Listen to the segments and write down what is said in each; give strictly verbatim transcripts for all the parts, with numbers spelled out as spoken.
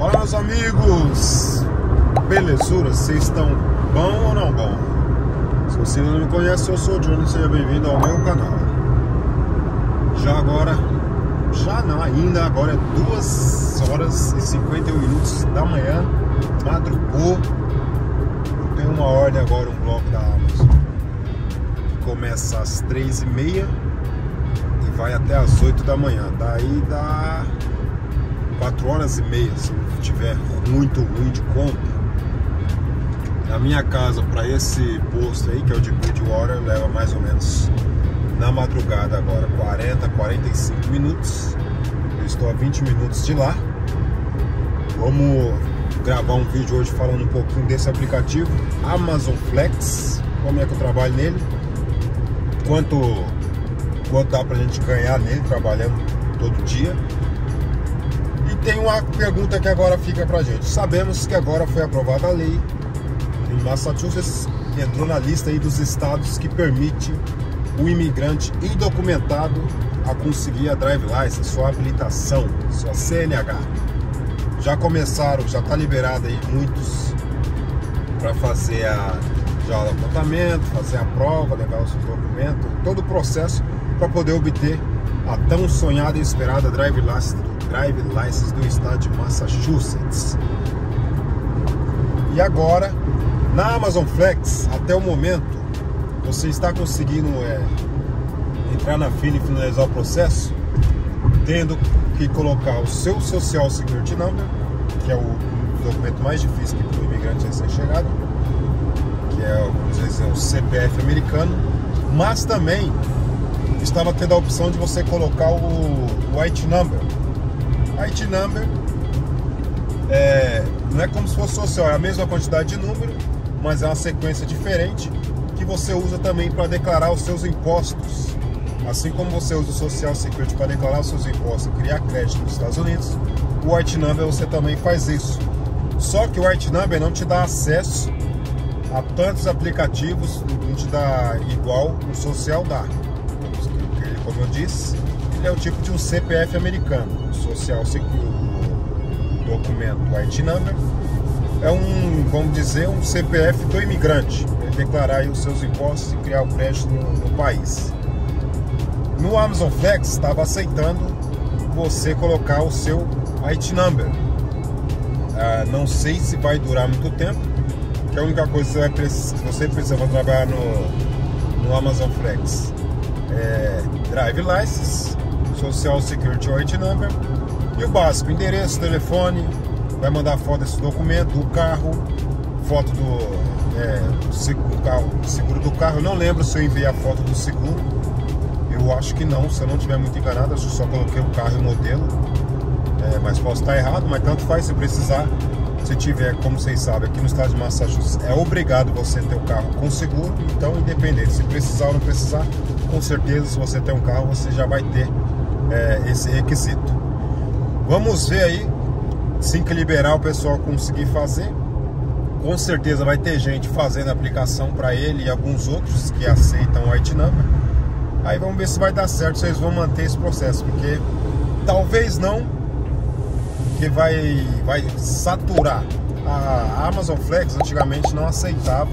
Fala, meus amigos! Belezura, vocês estão bom ou não bom? Se você não me conhece, eu sou o Johnny, seja bem-vindo ao meu canal. Já agora, já não, ainda agora é duas horas e cinquenta e um minutos da manhã, madrugou. Eu tenho uma ordem agora, um bloco da Amazon, que começa às três e meia e vai até às oito da manhã. Daí dá quatro horas e meia, se tiver muito ruim de compra. Da minha casa para esse posto aí, que é o de Bidiori, leva mais ou menos na madrugada agora quarenta, quarenta e cinco minutos. Eu estou a vinte minutos de lá. Vamos gravar um vídeo hoje falando um pouquinho desse aplicativo Amazon Flex, como é que eu trabalho nele, quanto, quanto dá pra gente ganhar nele trabalhando todo dia. Tem uma pergunta que agora fica pra gente. Sabemos que agora foi aprovada a lei em Massachusetts, entrou na lista aí dos estados que permite o imigrante indocumentado a conseguir a drive license, sua habilitação, sua C N H. Já começaram, já tá liberado aí muitos para fazer a já o apontamento, fazer a prova, levar os seus documentos, todo o processo para poder obter a tão sonhada e esperada drive license. Drive License do estado de Massachusetts. E agora, na Amazon Flex, até o momento, você está conseguindo é, entrar na fila e finalizar o processo, tendo que colocar o seu Social Security Number, que é o documento mais difícil que para o imigrante recém-chegado, que é, vamos dizer, o C P F americano, mas também estava tendo a opção de você colocar o, o I T Number. I T Number é, não é como se fosse social, é a mesma quantidade de número, mas é uma sequência diferente que você usa também para declarar os seus impostos. Assim como você usa o Social Security para declarar os seus impostos e criar crédito nos Estados Unidos, o I T Number você também faz isso. Só que o I T Number não te dá acesso a tantos aplicativos, não te dá igual o social dá. Como eu disse, ele é o tipo de um C P F americano. Social Security, o documento I T Number, é um, vamos dizer, um C P F do imigrante, é declarar aí os seus impostos e criar o crédito no, no país. No Amazon Flex estava aceitando você colocar o seu I T Number. Ah, não sei se vai durar muito tempo, que a única coisa que você, vai precisar, você precisa para trabalhar no, no Amazon Flex é Drive License, Social Security I T Number e o básico, endereço, telefone, vai mandar foto desse documento, do carro, foto do, é, do carro, seguro do carro. Eu não lembro se eu enviei a foto do seguro, eu acho que não, se eu não tiver muito enganado, acho que só coloquei o carro e o modelo, é, mas posso estar errado, mas tanto faz. Se precisar, se tiver, como vocês sabem, aqui no estado de Massachusetts é obrigado você ter o carro com seguro, então independente, se precisar ou não precisar, com certeza se você tem um carro, você já vai ter É, esse requisito. Vamos ver aí, assim que liberar o pessoal conseguir fazer. Com certeza vai ter gente fazendo a aplicação para ele e alguns outros que aceitam o I T Number. Aí vamos ver se vai dar certo, se eles vão manter esse processo, porque talvez não, porque vai, vai saturar. A Amazon Flex antigamente não aceitava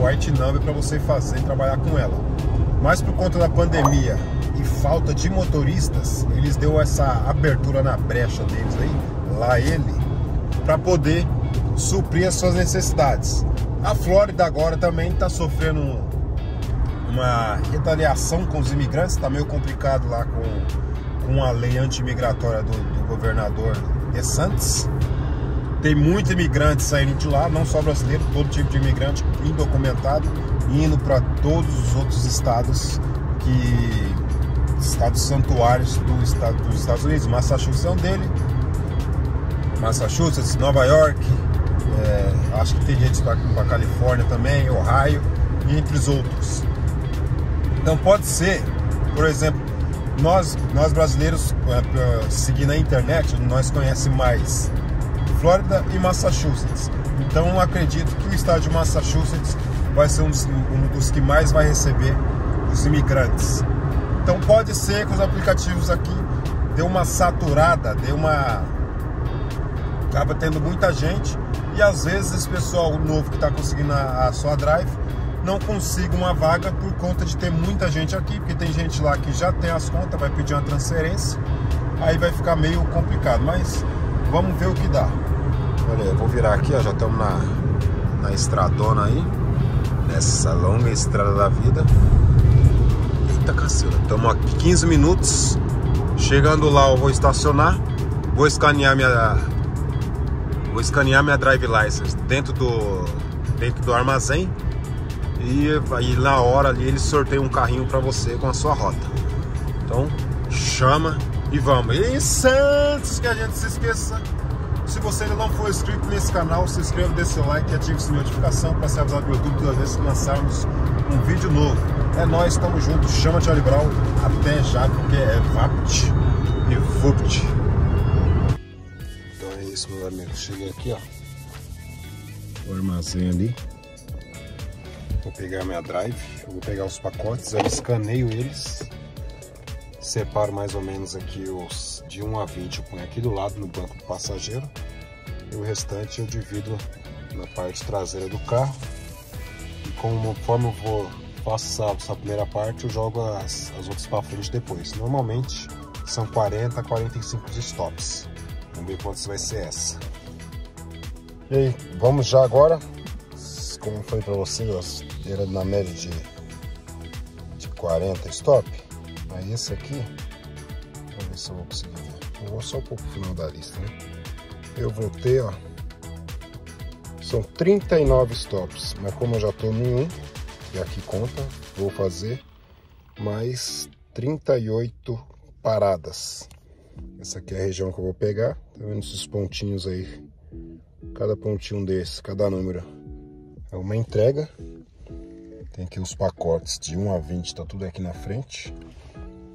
o I T Number para você fazer e trabalhar com ela, mas por conta da pandemia e falta de motoristas, eles deu essa abertura na brecha deles aí, lá ele, para poder suprir as suas necessidades. A Flórida agora também está sofrendo uma retaliação com os imigrantes, está meio complicado lá com, com a lei anti-imigratória do, do governador DeSantis. Tem muito imigrante saindo de lá, não só brasileiro, todo tipo de imigrante indocumentado, indo para todos os outros estados que... estados santuários do estado, dos Estados Unidos. Massachusetts é um dele, Massachusetts, Nova York, é, acho que tem gente para a Califórnia também, Ohio, e entre os outros. Então pode ser, por exemplo, nós, nós brasileiros, seguindo a internet, nós conhecemos mais Flórida e Massachusetts. Então eu acredito que o estado de Massachusetts vai ser um dos, um dos que mais vai receber os imigrantes. Então pode ser que os aplicativos aqui dê uma saturada, dê uma acaba tendo muita gente e às vezes esse pessoal novo que está conseguindo a, a sua drive não consiga uma vaga por conta de ter muita gente aqui, porque tem gente lá que já tem as contas, vai pedir uma transferência, aí vai ficar meio complicado, mas vamos ver o que dá. Olha, eu vou virar aqui, ó, já estamos na, na estradona aí, nessa longa estrada da vida. Eita cacilda, estamos aqui quinze minutos, chegando lá eu vou estacionar, vou escanear minha, vou escanear minha drive license dentro do, dentro do armazém e aí na hora ali eles sorteiam um carrinho para você com a sua rota. Então chama e vamos. E antes que a gente se esqueça, se você ainda não for inscrito nesse canal, se inscreva, dê seu like e ative sua notificação para ser avisado pelo YouTube todas as vezes que lançarmos um vídeo novo. É nóis, tamo junto, chama Charlie Brawn, até já, porque é vapt e vupt. Então é isso, meus amigos, cheguei aqui, ó, o armazém ali. Vou pegar minha drive, eu vou pegar os pacotes, eu escaneio eles, separo mais ou menos aqui os de um a vinte, eu ponho aqui do lado no banco do passageiro e o restante eu divido na parte traseira do carro. E conforme eu vou, faço essa, essa primeira parte, eu jogo as, as outras para frente depois. Normalmente são quarenta a quarenta e cinco de stops. Vamos ver quantos vai ser essa. E aí, vamos já agora. Como foi para vocês, era na média de, de quarenta stop. Mas esse aqui, vamos ver se eu vou conseguir ver. Eu vou só um pouco pro final da lista, né? Eu vou ter, ó, são trinta e nove stops, mas como eu já tô em um, e aqui conta, vou fazer mais trinta e oito paradas. Essa aqui é a região que eu vou pegar. Tá vendo esses pontinhos aí? Cada pontinho desse, cada número é uma entrega. Tem aqui os pacotes de um a vinte, tá tudo aqui na frente.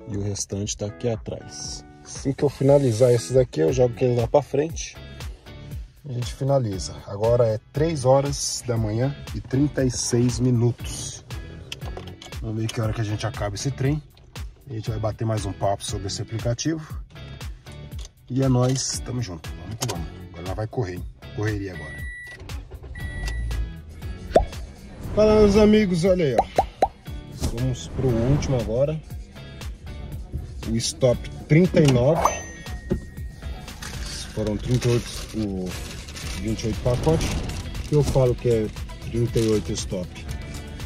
E o restante tá aqui atrás. Assim que eu finalizar esses aqui, eu jogo ele lá pra frente. E a gente finaliza. Agora é três horas da manhã e trinta e seis minutos. Vamos ver que hora que a gente acaba esse trem. A gente vai bater mais um papo sobre esse aplicativo. E é nóis, tamo junto. Vamos que vamos. Agora ela vai correr, hein? Correria agora. Fala, meus amigos, olha aí, ó. Vamos pro último agora. O stop trinta e nove. Foram trinta e oito, vinte e oito pacotes. Eu falo que é trinta e oito stop.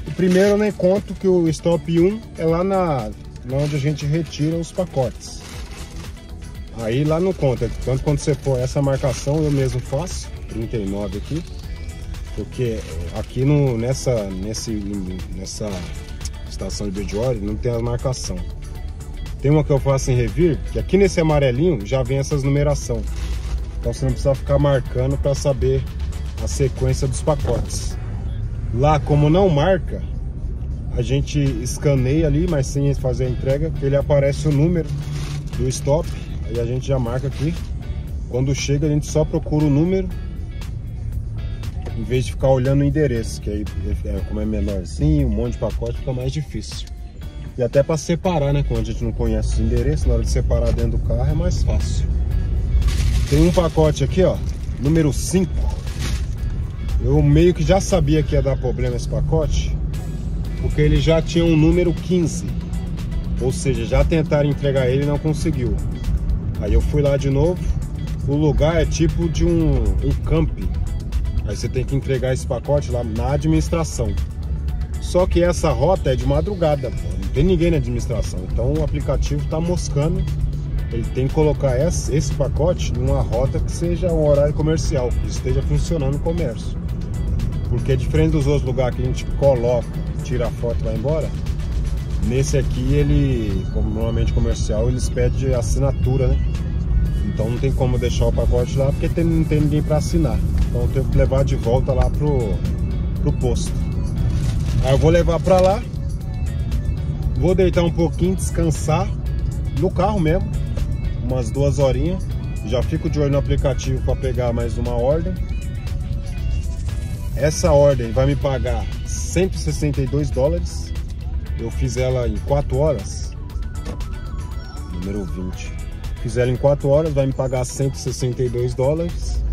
O primeiro eu nem conto, que o stop um é lá na, lá onde a gente retira os pacotes. Aí lá não conta. Tanto quando você for essa marcação, eu mesmo faço. trinta e nove aqui. Porque aqui no, nessa, nesse, nessa estação de Bidiori não tem a marcação. Tem uma que eu faço em revir, que aqui nesse amarelinho já vem essas numeração. Então você não precisa ficar marcando para saber a sequência dos pacotes. Lá, como não marca, a gente escaneia ali, mas sem fazer a entrega, ele aparece o número do stop. Aí a gente já marca aqui. Quando chega, a gente só procura o número, em vez de ficar olhando o endereço, que aí, como é menorzinho, um monte de pacote, fica mais difícil. E até para separar, né? Quando a gente não conhece os endereços, na hora de separar dentro do carro é mais fácil. Tem um pacote aqui, ó, número cinco. Eu meio que já sabia que ia dar problema esse pacote, porque ele já tinha um número quinze. Ou seja, já tentaram entregar ele e não conseguiu. Aí eu fui lá de novo. O lugar é tipo de um, um camping. Aí você tem que entregar esse pacote lá na administração. Só que essa rota é de madrugada, pô. Não tem ninguém na administração. Então o aplicativo tá moscando. Ele tem que colocar esse pacote numa rota que seja um horário comercial, que esteja funcionando o comércio. Porque diferente dos outros lugares que a gente coloca, tira a foto e vai embora, nesse aqui ele, como normalmente comercial, eles pedem assinatura, né? Então não tem como deixar o pacote lá, porque tem, não tem ninguém para assinar. Então eu tenho que levar de volta lá pro, pro posto. Aí eu vou levar pra lá, vou deitar um pouquinho, descansar no carro mesmo, umas duas horinhas. Já fico de olho no aplicativo para pegar mais uma ordem. Essa ordem vai me pagar cento e sessenta e dois dólares. Eu fiz ela em quatro horas. Número vinte. Fiz ela em quatro horas, vai me pagar cento e sessenta e dois dólares.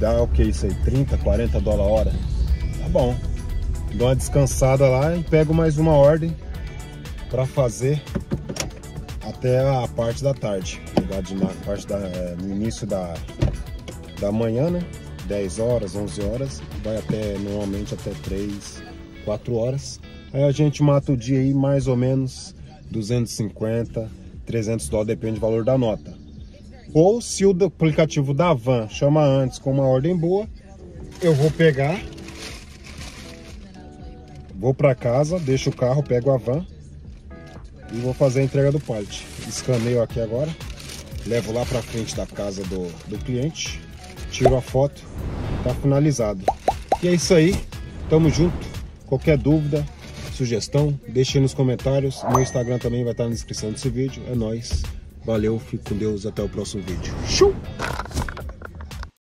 dá o que isso aí? trinta, quarenta dólares a hora? Tá bom. Dou uma descansada lá e pego mais uma ordem para fazer até a parte da tarde. Pegar de na parte da, no início da, da manhã, né? dez horas, onze horas. Vai até, normalmente, até três, quatro horas. Aí a gente mata o dia aí mais ou menos duzentos e cinquenta, trezentos dólares, depende do valor da nota. Ou se o aplicativo da van chama antes com uma ordem boa, eu vou pegar, vou para casa, deixo o carro, pego a van e vou fazer a entrega do pallet. Escaneio aqui agora, levo lá para frente da casa do, do cliente, tiro a foto, tá finalizado. E é isso aí, tamo junto. Qualquer dúvida, sugestão, deixe nos comentários. Meu Instagram também vai estar na descrição desse vídeo. É nóis. Valeu, fique com Deus, até o próximo vídeo. Tchau!